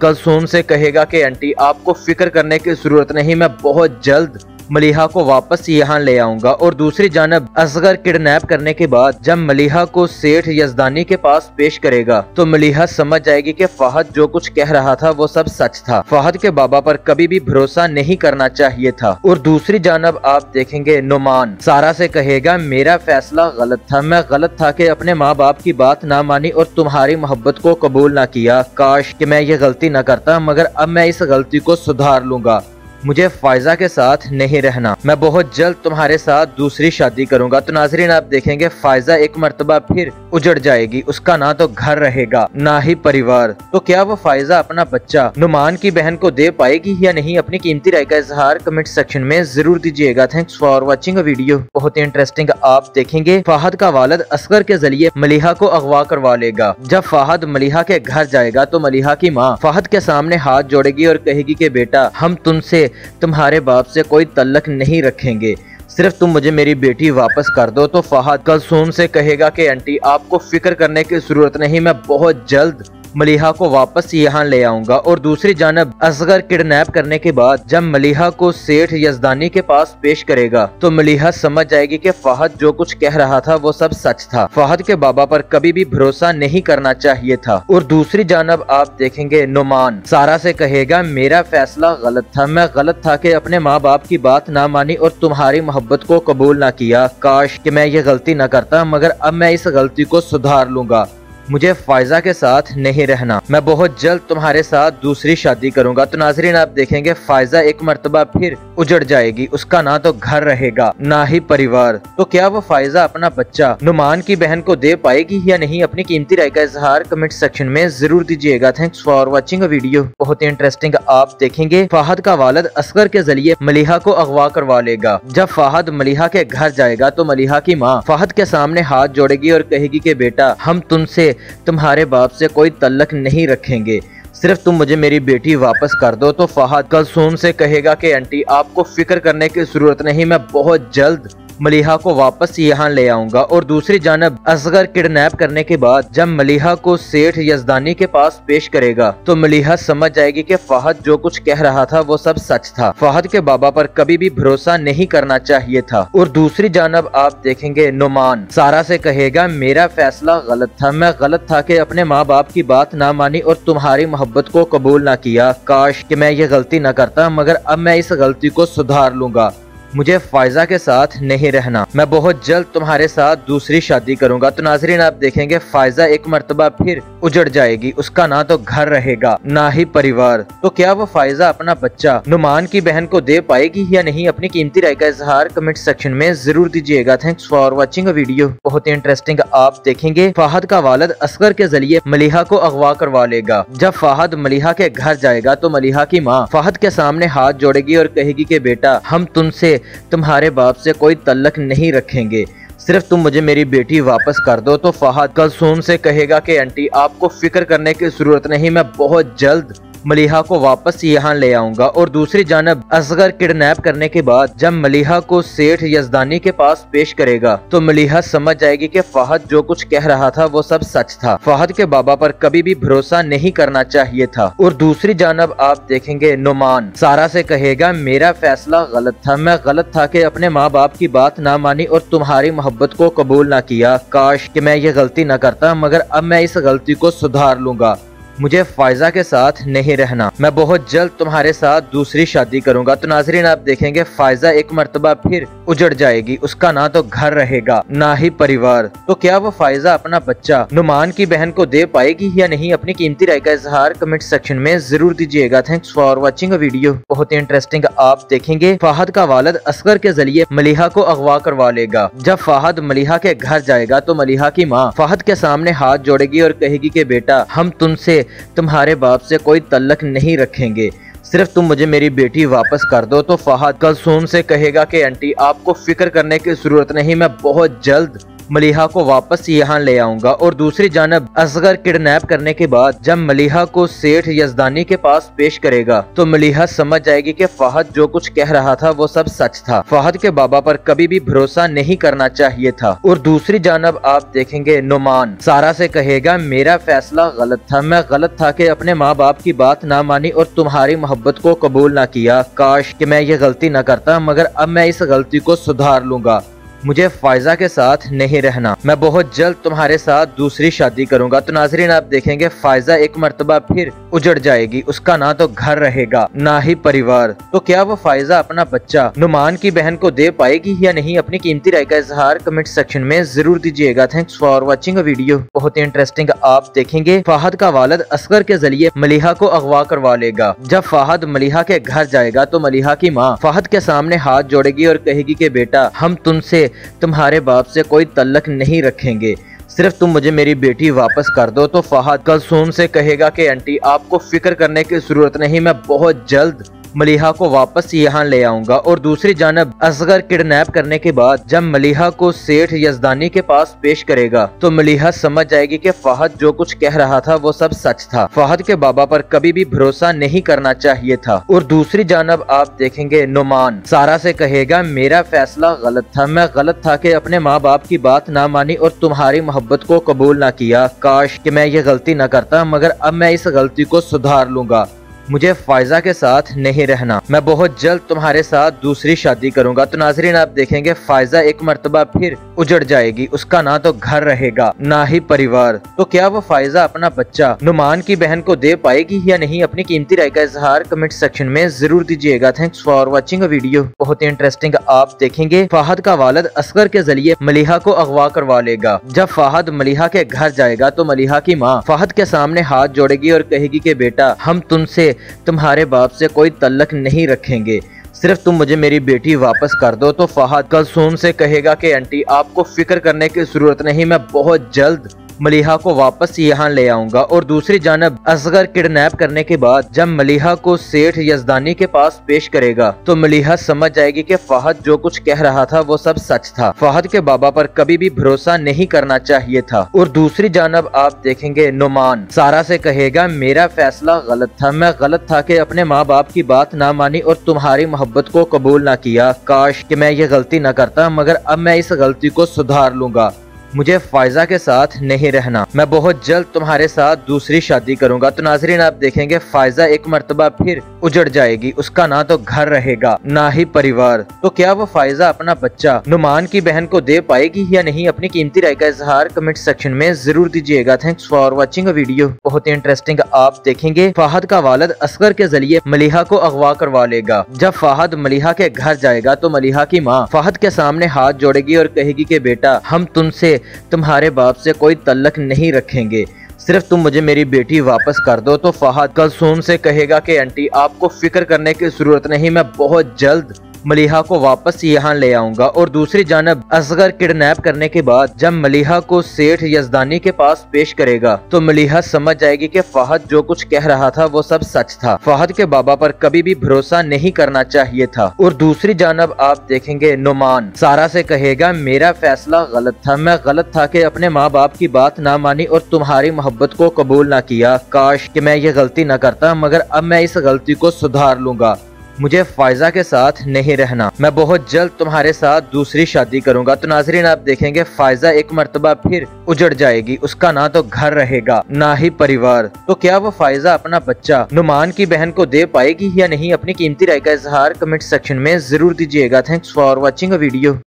कलसुम से कहेगा कि आंटी आपको फिक्र करने की जरूरत नहीं, मैं बहुत जल्द मलिहा को वापस यहाँ ले आऊँगा। और दूसरी जानब असगर किडनैप करने के बाद जब मलिहा को सेठ यजदानी के पास पेश करेगा तो मलिहा समझ जाएगी कि फाहद जो कुछ कह रहा था वो सब सच था। फाहद के बाबा पर कभी भी भरोसा नहीं करना चाहिए था। और दूसरी जानब आप देखेंगे नुमान सारा से कहेगा मेरा फैसला गलत था, मैं गलत था कि अपने माँ बाप की बात ना मानी और तुम्हारी मोहब्बत को कबूल ना किया। काश कि मैं ये गलती ना करता, मगर अब मैं इस गलती को सुधार लूंगा। मुझे फायजा के साथ नहीं रहना, मैं बहुत जल्द तुम्हारे साथ दूसरी शादी करूंगा। तो नाजरीन आप देखेंगे फायजा एक मर्तबा फिर उजड़ जाएगी, उसका ना तो घर रहेगा ना ही परिवार। तो क्या वो फायजा अपना बच्चा नुमान की बहन को दे पाएगी या नहीं? अपनी कीमती राय का इजहार कमेंट सेक्शन में जरूर दीजिएगा। Thanks for watching. वीडियो बहुत ही इंटरेस्टिंग। आप देखेंगे फाहद का वालिद असगर के जरिए मलिहा को अगवा करवा लेगा। जब फाहद मलिहा के घर जाएगा तो मलिहा की माँ फाहद के सामने हाथ जोड़ेगी और कहेगी कि बेटा हम तुमसे तुम्हारे बाप से कोई तल्लक नहीं रखेंगे, सिर्फ तुम मुझे मेरी बेटी वापस कर दो। तो फाहद कलसुम से कहेगा कि आंटी आपको फिक्र करने की जरूरत नहीं, मैं बहुत जल्द मलिहा को वापस यहाँ ले आऊँगा। और दूसरी जानब असगर किडनैप करने के बाद जब मलिहा को सेठ यजदानी के पास पेश करेगा तो मलिहा समझ जाएगी कि फाहद जो कुछ कह रहा था वो सब सच था। फाहद के बाबा पर कभी भी भरोसा नहीं करना चाहिए था। और दूसरी जानब आप देखेंगे नुमान सारा से कहेगा मेरा फैसला गलत था, मैं गलत था कि अपने माँ बाप की बात ना मानी और तुम्हारी मोहब्बत को कबूल ना किया। काश कि मैं ये गलती ना करता, मगर अब मैं इस गलती को सुधार लूंगा। मुझे फायजा के साथ नहीं रहना, मैं बहुत जल्द तुम्हारे साथ दूसरी शादी करूंगा। तो नाजरीन आप देखेंगे फायजा एक मर्तबा फिर उजड़ जाएगी, उसका ना तो घर रहेगा ना ही परिवार। तो क्या वो फायजा अपना बच्चा नुमान की बहन को दे पाएगी या नहीं? अपनी कीमती राय का इजहार कमेंट सेक्शन में जरूर दीजिएगा। Thanks for watching. वीडियो बहुत ही इंटरेस्टिंग। आप देखेंगे फाहद का वालिद असगर के जरिए मलिहा को अगवा करवा लेगा। जब फाहद मलिहा के घर जाएगा तो मलिहा की माँ फाहद के सामने हाथ जोड़ेगी और कहेगी कि बेटा हम तुमसे तुम्हारे बाप से कोई तल्लक नहीं रखेंगे, सिर्फ तुम मुझे मेरी बेटी वापस कर दो। तो फाहद कलसुम से कहेगा कि आंटी आपको फिक्र करने की जरूरत नहीं, मैं बहुत जल्द मलिहा को वापस यहाँ ले आऊँगा। और दूसरी जानब असगर किडनैप करने के बाद जब मलिहा को सेठ यजदानी के पास पेश करेगा तो मलिहा समझ जाएगी कि फाहद जो कुछ कह रहा था वो सब सच था। फाहद के बाबा पर कभी भी भरोसा नहीं करना चाहिए था। और दूसरी जानब आप देखेंगे नुमान सारा से कहेगा मेरा फैसला गलत था, मैं गलत था कि अपने माँ बाप की बात ना मानी और तुम्हारी मोहब्बत को कबूल ना किया। काश कि मैं ये गलती ना करता, मगर अब मैं इस गलती को सुधार लूंगा। मुझे फायजा के साथ नहीं रहना, मैं बहुत जल्द तुम्हारे साथ दूसरी शादी करूंगा। तो नाजरीन आप देखेंगे फायजा एक मर्तबा फिर उजड़ जाएगी, उसका ना तो घर रहेगा ना ही परिवार। तो क्या वो फायजा अपना बच्चा नुमान की बहन को दे पाएगी या नहीं? अपनी कीमती राय का इजहार कमेंट सेक्शन में जरूर दीजिएगा। Thanks for watching. वीडियो बहुत ही इंटरेस्टिंग। आप देखेंगे फाहद का वालिद असगर के जरिए मलिहा को अगवा करवा लेगा। जब फाहद मलिहा के घर जाएगा तो मलिहा की माँ फाहद के सामने हाथ जोड़ेगी और कहेगी कि बेटा हम तुमसे तुम्हारे बाप से कोई तल्लक नहीं रखेंगे, सिर्फ तुम मुझे मेरी बेटी वापस कर दो। तो फाहद कलसुम से कहेगा कि आंटी आपको फिक्र करने की जरूरत नहीं, मैं बहुत जल्द मलिहा को वापस यहाँ ले आऊँगा। और दूसरी जानब असगर किडनैप करने के बाद जब मलिहा को सेठ यजदानी के पास पेश करेगा तो मलिहा समझ जाएगी कि फाहद जो कुछ कह रहा था वो सब सच था। फाहद के बाबा पर कभी भी भरोसा नहीं करना चाहिए था। और दूसरी जानब आप देखेंगे नुमान सारा से कहेगा मेरा फैसला गलत था, मैं गलत था कि अपने माँ बाप की बात ना मानी और तुम्हारी मोहब्बत को कबूल ना किया। काश कि मैं ये गलती ना करता, मगर अब मैं इस गलती को सुधार लूंगा। मुझे फायजा के साथ नहीं रहना, मैं बहुत जल्द तुम्हारे साथ दूसरी शादी करूंगा। तो नाजरीन आप देखेंगे फायजा एक मर्तबा फिर उजड़ जाएगी, उसका ना तो घर रहेगा ना ही परिवार। तो क्या वो फायजा अपना बच्चा नुमान की बहन को दे पाएगी या नहीं? अपनी कीमती राय का इजहार कमेंट सेक्शन में जरूर दीजिएगा। Thanks for watching. वीडियो बहुत ही इंटरेस्टिंग। आप देखेंगे फाहद का वालिद असगर के जरिए मलिहा को अगवा करवा लेगा। जब फाहद मलिहा के घर जाएगा तो मलिहा की माँ फाहद के सामने हाथ जोड़ेगी और कहेगी कि बेटा हम तुमसे तुम्हारे बाप से कोई तल्लक नहीं रखेंगे, सिर्फ तुम मुझे मेरी बेटी वापस कर दो। तो फाहद कलसुम से कहेगा कि आंटी आपको फिक्र करने की जरूरत नहीं, मैं बहुत जल्द मलिहा को वापस यहाँ ले आऊँगा। और दूसरी जानब असगर किडनैप करने के बाद जब मलिहा को सेठ यजदानी के पास पेश करेगा तो मलिहा समझ जाएगी कि फाहद जो कुछ कह रहा था वो सब सच था। फाहद के बाबा पर कभी भी भरोसा नहीं करना चाहिए था। और दूसरी जानब आप देखेंगे नुमान सारा से कहेगा मेरा फैसला गलत था, मैं गलत था कि अपने माँ बाप की बात ना मानी और तुम्हारी मोहब्बत को कबूल ना किया। काश कि मैं ये गलती ना करता, मगर अब मैं इस गलती को सुधार लूंगा। मुझे फायजा के साथ नहीं रहना, मैं बहुत जल्द तुम्हारे साथ दूसरी शादी करूंगा। तो नाजरीन आप देखेंगे फायजा एक मर्तबा फिर उजड़ जाएगी, उसका ना तो घर रहेगा ना ही परिवार। तो क्या वो फायजा अपना बच्चा नुमान की बहन को दे पाएगी या नहीं? अपनी कीमती राय का इजहार कमेंट सेक्शन में जरूर दीजिएगा। Thanks for watching. वीडियो बहुत ही इंटरेस्टिंग। आप देखेंगे फाहद का वालिद असगर के जरिए मलिहा को अगवा करवा लेगा। जब फाहद मलिहा के घर जाएगा तो मलिहा की माँ फाहद के सामने हाथ जोड़ेगी और कहेगी कि बेटा हम तुमसे तुम्हारे बाप से कोई तल्लक नहीं रखेंगे, सिर्फ तुम मुझे मेरी बेटी वापस कर दो। तो फाहद कलसुम से कहेगा कि आंटी आपको फिक्र करने की जरूरत नहीं, मैं बहुत जल्द मलिहा को वापस यहाँ ले आऊँगा। और दूसरी जानब असगर किडनैप करने के बाद जब मलिहा को सेठ यजदानी के पास पेश करेगा तो मलिहा समझ जाएगी कि फाहद जो कुछ कह रहा था वो सब सच था। फाहद के बाबा पर कभी भी भरोसा नहीं करना चाहिए था। और दूसरी जानब आप देखेंगे नुमान सारा से कहेगा मेरा फैसला गलत था, मैं गलत था कि अपने माँ बाप की बात ना मानी और तुम्हारी मोहब्बत को कबूल ना किया। काश कि मैं ये गलती ना करता, मगर अब मैं इस गलती को सुधार लूंगा। मुझे फायजा के साथ नहीं रहना, मैं बहुत जल्द तुम्हारे साथ दूसरी शादी करूंगा। तो नाजरीन आप देखेंगे फायजा एक मर्तबा फिर उजड़ जाएगी, उसका ना तो घर रहेगा ना ही परिवार। तो क्या वो फायजा अपना बच्चा नुमान की बहन को दे पाएगी या नहीं? अपनी कीमती राय का इजहार कमेंट सेक्शन में जरूर दीजिएगा। Thanks for watching. वीडियो बहुत ही इंटरेस्टिंग। आप देखेंगे फाहद का वालिद असगर के जरिए मलिहा को अगवा करवा लेगा। जब फाहद मलिहा के घर जाएगा तो मलिहा की माँ फाहद के सामने हाथ जोड़ेगी और कहेगी कि बेटा हम तुमसे तुम्हारे बाप से कोई तल्लक नहीं रखेंगे, सिर्फ तुम मुझे मेरी बेटी वापस कर दो। तो फाहद कलसुम से कहेगा कि आंटी आपको फिक्र करने की जरूरत नहीं, मैं बहुत जल्द मलिहा को वापस यहाँ ले आऊँगा। और दूसरी जानब असगर किडनैप करने के बाद जब मलिहा को सेठ यजदानी के पास पेश करेगा तो मलिहा समझ जाएगी कि फाहद जो कुछ कह रहा था वो सब सच था। फाहद के बाबा पर कभी भी भरोसा नहीं करना चाहिए था। और दूसरी जानब आप देखेंगे नुमान सारा से कहेगा मेरा फैसला गलत था, मैं गलत था कि अपने माँ बाप की बात ना मानी और तुम्हारी मोहब्बत को कबूल ना किया। काश कि मैं ये गलती ना करता, मगर अब मैं इस गलती को सुधार लूंगा। मुझे फायजा के साथ नहीं रहना, मैं बहुत जल्द तुम्हारे साथ दूसरी शादी करूंगा। तो नाजरीन आप देखेंगे फायजा एक मर्तबा फिर उजड़ जाएगी, उसका ना तो घर रहेगा ना ही परिवार। तो क्या वो फायजा अपना बच्चा नुमान की बहन को दे पाएगी या नहीं? अपनी कीमती राय का इजहार कमेंट सेक्शन में जरूर दीजिएगा। Thanks for watching. वीडियो बहुत ही इंटरेस्टिंग। आप देखेंगे फाहद का वालिद असगर के जरिए मलिहा को अगवा करवा लेगा। जब फाहद मलिहा के घर जाएगा तो मलिहा की माँ फाहद के सामने हाथ जोड़ेगी और कहेगी कि बेटा हम तुमसे तुम्हारे बाप से कोई तल्लक नहीं रखेंगे, सिर्फ तुम मुझे मेरी बेटी वापस कर दो। तो फाहद कलसुम से कहेगा कि आंटी आपको फिक्र करने की जरूरत नहीं, मैं बहुत जल्द मलिहा को वापस यहाँ ले आऊँगा। और दूसरी जानब असगर किडनैप करने के बाद जब मलिहा को सेठ यजदानी के पास पेश करेगा तो मलिहा समझ जाएगी कि फाहद जो कुछ कह रहा था वो सब सच था। फाहद के बाबा पर कभी भी भरोसा नहीं करना चाहिए था। और दूसरी जानब आप देखेंगे नुमान सारा से कहेगा मेरा फैसला गलत था, मैं गलत था कि अपने माँ बाप की बात ना मानी और तुम्हारी मोहब्बत को कबूल ना किया। काश कि मैं ये गलती ना करता, मगर अब मैं इस गलती को सुधार लूंगा। मुझे फायजा के साथ नहीं रहना, मैं बहुत जल्द तुम्हारे साथ दूसरी शादी करूंगा। तो नाजरीन आप देखेंगे फायजा एक मर्तबा फिर उजड़ जाएगी, उसका ना तो घर रहेगा ना ही परिवार। तो क्या वो फायजा अपना बच्चा नुमान की बहन को दे पाएगी या नहीं? अपनी कीमती राय का इजहार कमेंट सेक्शन में जरूर दीजिएगा। Thanks for watching video.